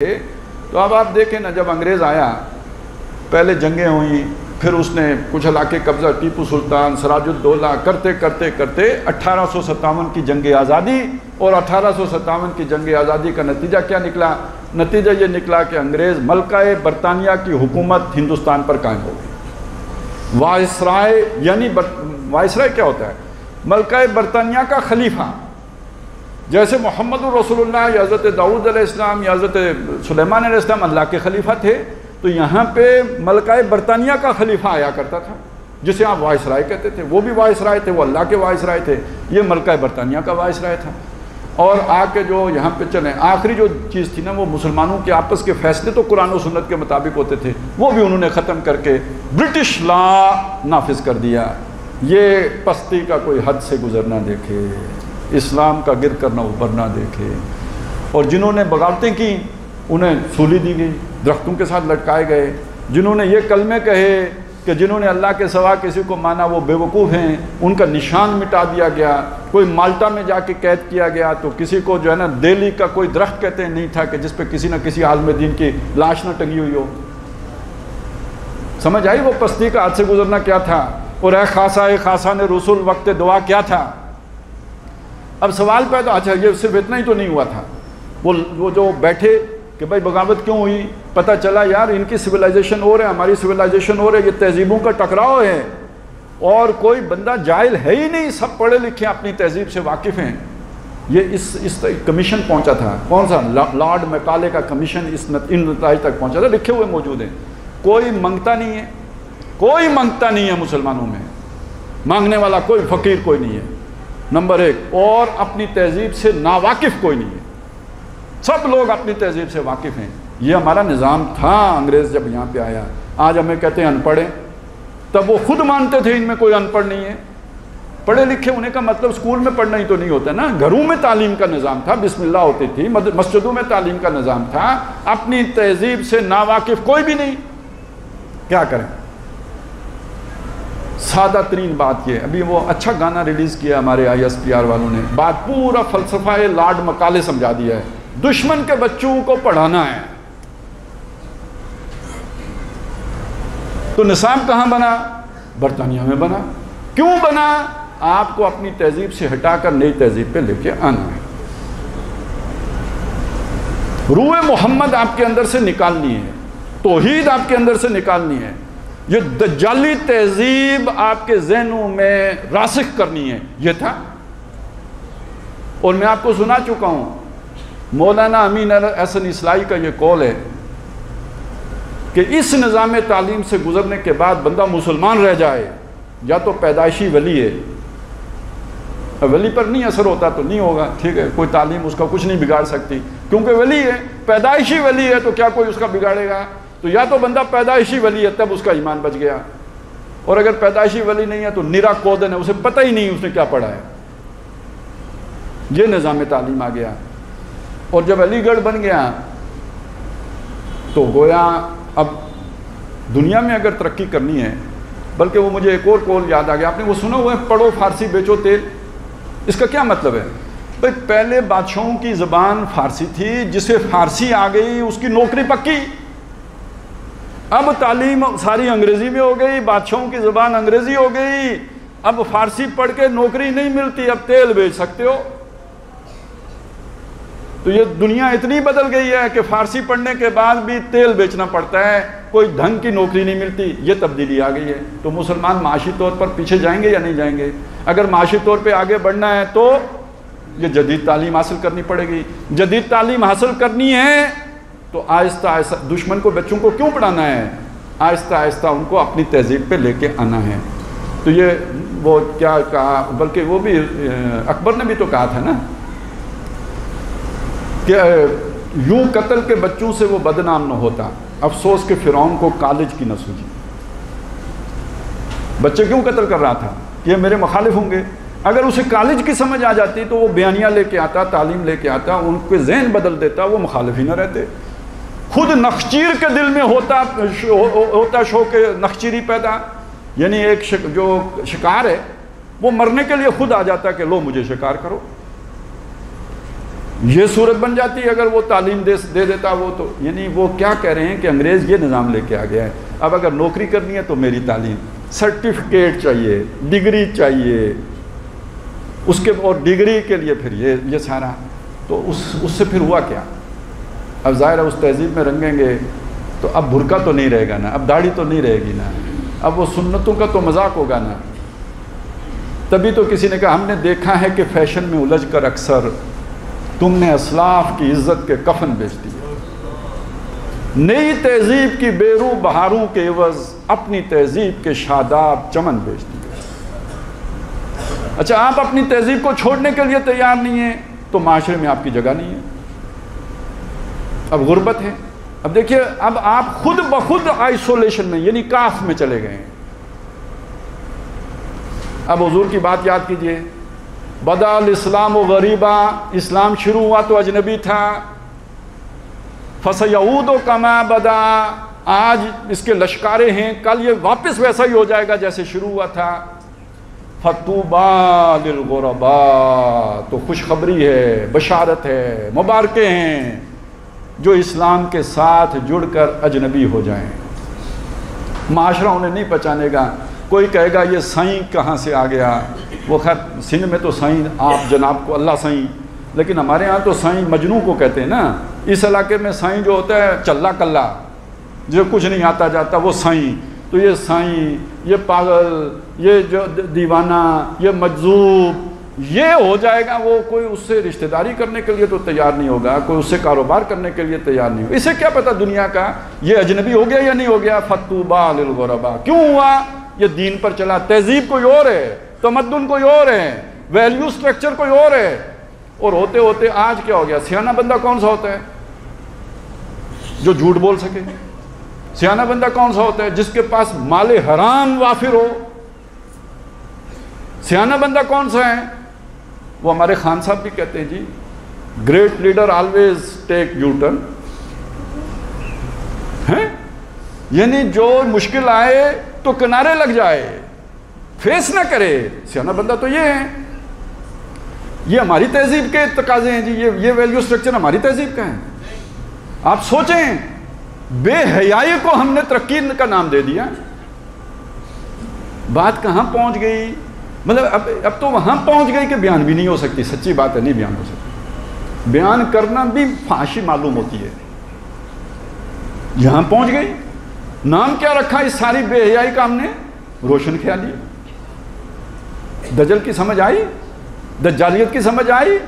तो अब आप देखें ना, जब अंग्रेज़ आया, पहले जंगें हुई, फिर उसने कुछ इलाके कब्जा, टीपू सुल्तान, सराजुद्दोला करते करते करते 1857 की जंग आज़ादी और 1857 की जंग आज़ादी का नतीजा क्या निकला? नतीजा ये निकला कि अंग्रेज़ मलकाए बरतानिया की हुकूमत हिंदुस्तान पर कायम हो गई। वायसराय, यानी वायसराय क्या होता है? मलकाए बरतानिया का खलीफा। जैसे मुहम्मद रसूलुल्लाह या हज़रत दाऊद अलैहिस्सलाम या हज़रत सुलेमान अलैहिस्सलाम अल्लाह के खलीफा थे, तो यहाँ पे मलकाए बरतानिया का खलीफा आया करता था, जिसे आप वायसराय कहते थे। वो भी वायसराय थे, वो अल्लाह के वायसराय थे, ये मलकाए बरतानिया का वायसराय था। और आके जो यहाँ पे चले, आखिरी जो चीज़ थी ना, वो मुसलमानों के आपस के फैसले तो कुरान और सुन्नत के मुताबिक होते थे, वो भी उन्होंने ख़त्म करके ब्रिटिश लॉ नाफिज कर दिया। ये पस्ती का कोई हद से गुजरना देखे, इस्लाम का गिर करना उभरना देखे। और जिन्होंने बगावतें की उन्हें सूली दी गई, दरख्तों के साथ लटकाए गए। जिन्होंने ये कलमे कहे कि जिन्होंने अल्लाह के सिवा किसी को माना वो बेवकूफ़ हैं, उनका निशान मिटा दिया गया। कोई माल्टा में जाके कैद किया गया, तो किसी को जो है ना, दिल्ली का कोई दरख्त कहते हैं नहीं था कि जिस पर किसी न किसी आलम दीन की लाश न टंगी हुई हो। समझ आई वो पस्ती का हाथ से गुजरना क्या था? और ए खासा ने रसूल वक्त दुआ क्या था? अब सवाल पैदा, अच्छा ये सिर्फ इतना ही तो नहीं हुआ था। वो जो बैठे कि भाई बगावत क्यों हुई, पता चला यार इनकी सिविलाइजेशन और है, हमारी सिविलाइजेशन और है, ये तहजीबों का टकराव है और कोई बंदा जाहिल है ही नहीं, सब पढ़े लिखे अपनी तहजीब से वाकिफ़ हैं। ये इस कमीशन पहुंचा था, कौन सा? लॉर्ड मकाले का कमीशन इन नताइज तक पहुँचा था। लिखे हुए मौजूद हैं, कोई मांगता नहीं है, कोई मांगता नहीं है मुसलमानों में, मांगने वाला कोई फ़कीर कोई नहीं है, नंबर एक। और अपनी तहजीब से नावाकिफ़ कोई नहीं है, सब लोग अपनी तहजीब से वाकिफ़ हैं। ये हमारा निज़ाम था। अंग्रेज़ जब यहाँ पे आया, आज हमें कहते हैं अनपढ़ हैं, तब वो खुद मानते थे इनमें कोई अनपढ़ नहीं है। पढ़े लिखे होने का मतलब स्कूल में पढ़ना ही तो नहीं होता ना, घरों में तालीम का निज़ाम था, बिस्मिल्लाह होती थी, मस्जिदों में तालीम का निज़ाम था। अपनी तहजीब से नावाकिफ़ कोई भी नहीं, क्या करें? सादा तरीन बात यह। अभी वो अच्छा गाना रिलीज़ किया हमारे ISPR वालों ने, बात पूरा फलसफा लॉर्ड मकाले समझा दिया है। दुश्मन के बच्चों को पढ़ाना है तो निज़ाम कहाँ बना? बरतानिया में बना। क्यों बना? आपको अपनी तहजीब से हटाकर नई तहजीब पे लेके आना है। रूह मोहम्मद आपके अंदर से निकालनी है, तौहीद आपके अंदर से निकालनी है, ये दज्जाली तहजीब आपके जहनों में रासिख करनी है। ये था। और मैं आपको सुना चुका हूँ मौलाना अमीन अहसन इसलाई का ये कौल है कि इस निज़ाम तालीम से गुजरने के बाद बंदा मुसलमान रह जाए, या तो पैदाइशी वली है, वली पर नहीं असर होता तो नहीं होगा, ठीक है, कोई तालीम उसका कुछ नहीं बिगाड़ सकती क्योंकि वली है, पैदाइशी वली है, तो क्या कोई उसका बिगाड़ेगा? तो या तो बंदा पैदाइशी वली है तब उसका ईमान बच गया, और अगर पैदाइशी वली नहीं है तो निरा कोदन है, उसे पता ही नहीं उसने क्या पढ़ा है। ये निज़ाम तालीम आ गया। और जब अलीगढ़ बन गया तो गोया अब दुनिया में अगर तरक्की करनी है, बल्कि वो मुझे एक और कॉल याद आ गया, आपने वो सुना हुआ है, पढ़ो फारसी बेचो तेल। इसका क्या मतलब है? भाई पहले बादशाहों की ज़बान फारसी थी, जिसे फारसी आ गई उसकी नौकरी पक्की। अब तालीम सारी अंग्रेज़ी में हो गई, बादशाहों की ज़बान अंग्रेज़ी हो गई, अब फारसी पढ़ के नौकरी नहीं मिलती, अब तेल बेच सकते हो। तो ये दुनिया इतनी बदल गई है कि फारसी पढ़ने के बाद भी तेल बेचना पड़ता है, कोई ढंग की नौकरी नहीं मिलती। ये तब्दीली आ गई है। तो मुसलमान माशी तौर पर पीछे जाएंगे या नहीं जाएंगे? अगर माशी तौर पर आगे बढ़ना है तो ये जदीद तालीम हासिल करनी पड़ेगी। जदीद तालीम हासिल करनी है तो आहिस्ता आहिस्ता दुश्मन को बच्चों को क्यों पढ़ाना है? आहिस्ता आहिस्ता उनको अपनी तहजीब पे लेके आना है। तो ये वो क्या कहा, बल्कि वो भी अकबर ने भी तो कहा था ना कि यूं कत्ल के बच्चों से वो बदनाम न होता, अफसोस के फिरौन को कॉलेज की न सूझी। बच्चे क्यों कत्ल कर रहा था कि ये मेरे मुखालिफ होंगे? अगर उसे कॉलेज की समझ आ जाती तो वो बयानिया लेके आता, तालीम लेके आता, उनके जहन बदल देता, वो मुखालिफ ही न रहते। खुद नक्शचीर के दिल में होता शौक नक्शचीरी पैदा, यानी एक जो शिकार है वो मरने के लिए खुद आ जाता कि लो मुझे शिकार करो। ये सूरत बन जाती है अगर वो तालीम दे देता वो तो। यानी वो क्या कह रहे हैं कि अंग्रेज़ ये निज़ाम लेके आ गया है, अब अगर नौकरी करनी है तो मेरी तालीम, सर्टिफिकेट चाहिए, डिग्री चाहिए, उसके और डिग्री के लिए फिर ये सारा, तो उससे फिर हुआ क्या? अब ज़ाहिर है उस तहजीब में रंगेंगे तो अब बुरका तो नहीं रहेगा ना, अब दाढ़ी तो नहीं रहेगी ना, अब वो सुन्नतों का तो मजाक होगा ना। तभी तो किसी ने कहा हमने देखा है कि फैशन में उलझ कर अक्सर तुमने असलाफ की इज्जत के कफन बेच दिए, नई तहजीब की बेरू बहारू के एवज अपनी तहजीब के शादाब चमन बेच दिए। अच्छा, आप अपनी तहजीब को छोड़ने के लिए तैयार नहीं है तो माशरे में आपकी जगह नहीं है, अब गुर्बत है। अब देखिए, अब आप खुद ब खुद आइसोलेशन में यानी काफ में चले गए हैं। अब हुजूर की बात याद कीजिए, बदाल इस्लाम व गरीबा, इस्लाम शुरू हुआ तो अजनबी था, फसयऊद कमा बदा, आज इसके लश्कारे हैं, कल ये वापस वैसा ही हो जाएगा जैसे शुरू हुआ था। फतूबा लिल गुरबा, तो खुशखबरी है, बशारत है, मुबारकें हैं जो इस्लाम के साथ जुड़कर अजनबी हो जाएं। माशरा उन्हें नहीं पहचानेगा, कोई कहेगा ये साईं कहाँ से आ गया। वो खैर सिंध में तो साईं आप जनाब को अल्लाह साईं, लेकिन हमारे यहाँ तो साईं मजनू को कहते हैं ना, इस इलाके में साईं जो होता है चल्ला कल्ला, जो कुछ नहीं आता जाता वो साईं। तो ये साईं, ये पागल, ये जो दीवाना, ये मजजूब, ये हो जाएगा। वो कोई उससे रिश्तेदारी करने के लिए तो तैयार नहीं होगा, कोई उससे कारोबार करने के लिए तैयार नहीं होगा। इसे क्या पता दुनिया का ये अजनबी हो गया या नहीं हो गया। फतूबा लिल गुरबा क्यों हुआ? ये दीन पर चला, तहजीब कोई और है, तमद्दुन कोई और है, वैल्यू स्ट्रक्चर कोई और है, और होते होते आज क्या हो गया? सियाना बंदा कौन सा होता है जो झूठ बोल सके? सियाना बंदा कौन सा होता है जिसके पास माले हराम वाफिर हो? सियाना बंदा कौन सा है? वो हमारे खान साहब भी कहते हैं जी, great leader always take U turn है, यानी जो मुश्किल आए तो किनारे लग जाए, फेस ना करे। सियाना बंदा तो ये है। ये हमारी तहजीब के तकाजे हैं जी, ये वैल्यू स्ट्रक्चर हमारी तहजीब का है। आप सोचें, बेहयाई को हमने तरक्की का नाम दे दिया, बात कहाँ पहुंच गई? मतलब अब तो वहाँ पहुँच गई कि बयान भी नहीं हो सकती। सच्ची बात है, नहीं बयान हो सकती, बयान करना भी फांसी मालूम होती है। यहाँ पहुँच गई, नाम क्या रखा इस सारी बेहयाई का हमने? रोशन ख्याली। दज्जल की समझ आई, दज्जालियत की समझ आई।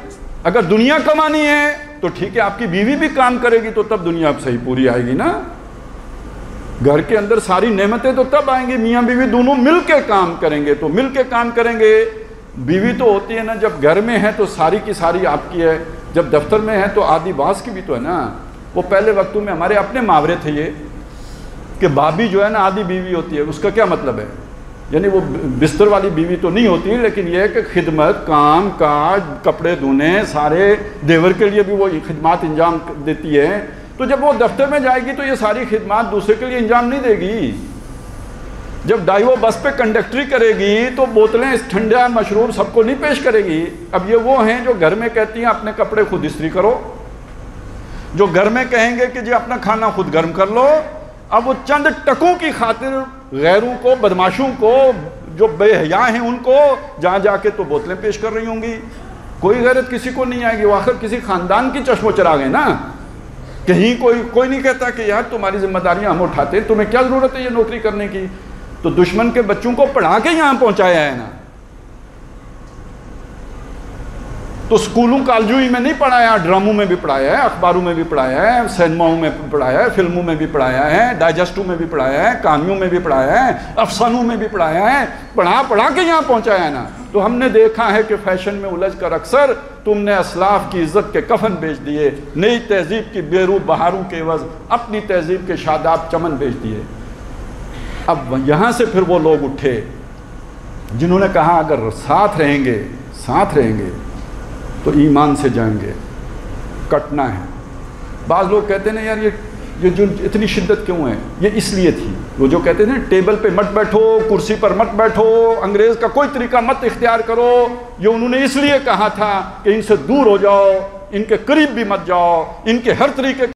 अगर दुनिया कमानी है तो ठीक है, आपकी बीवी भी काम करेगी तो तब दुनिया सही पूरी आएगी ना। घर के अंदर सारी नेमतें तो तब आएंगी, मियाँ बीवी दोनों मिलके काम करेंगे। तो मिलके काम करेंगे, बीवी तो होती है ना, जब घर में है तो सारी की सारी आपकी है, जब दफ्तर में है तो आधी बास की भी तो है ना। वो पहले वक्तों में हमारे अपने मुहावरे थे ये कि भाभी जो है ना आधी बीवी होती है। उसका क्या मतलब है? यानी वो बिस्तर वाली बीवी तो नहीं होती, लेकिन यह है कि खिदमत, काम काज, कपड़े धोने, सारे देवर के लिए भी वो खिदमत अंजाम देती है। तो जब वो दफ्तर में जाएगी तो ये सारी खिदमात दूसरे के लिए अंजाम नहीं देगी। जब डाइवो बस पे कंडक्टरी करेगी तो बोतलें, ठंडा, मशरूब सबको नहीं पेश करेगी। अब ये वो हैं जो घर में कहती हैं अपने कपड़े खुद इस्त्री करो, जो घर में कहेंगे कि जी अपना खाना खुद गर्म कर लो। अब वो चंद टकों की खातिर गैरों को, बदमाशों को, जो बेहया हैं उनको जहाँ जाके तो बोतलें पेश कर रही होंगी। कोई गैरत किसी को नहीं आएगी, वो आखिर किसी खानदान की चश्मो चराग है ना। कहीं कोई नहीं कहता कि यार तुम्हारी जिम्मेदारियां हम उठाते हैं, तुम्हें क्या जरूरत है ये नौकरी करने की। तो दुश्मन के बच्चों को पढ़ा के यहां पहुंचाया है ना, तो स्कूलों कॉलेजों में नहीं पढ़ाया, ड्रामों में भी पढ़ाया है, अखबारों में भी पढ़ाया है, सिनेमाओं में भी पढ़ाया है, फिल्मों में भी पढ़ाया है, डाइजेस्टों में भी पढ़ाया है, कहानियों में भी पढ़ाया है, अफसानों में भी पढ़ाया है, पढ़ा के यहाँ पहुँचाया है ना। तो हमने देखा है कि फैशन में उलझकर अक्सर तुमने असलाफ की इज्जत के कफन बेच दिए, नई तहजीब की बेरू बहारू के एवज अपनी तहजीब के शादाब चमन बेच दिए। अब यहाँ से फिर वो लोग उठे जिन्होंने कहा अगर साथ रहेंगे तो ईमान से जाएंगे, कटना है। बाज़ लोग कहते हैं यार ये जो इतनी शिद्दत क्यों है? ये इसलिए थी, वो जो कहते थे टेबल पे मत बैठो, कुर्सी पर मत बैठो, अंग्रेज़ का कोई तरीका मत इख्तियार करो, ये उन्होंने इसलिए कहा था कि इनसे दूर हो जाओ, इनके करीब भी मत जाओ, इनके हर तरीके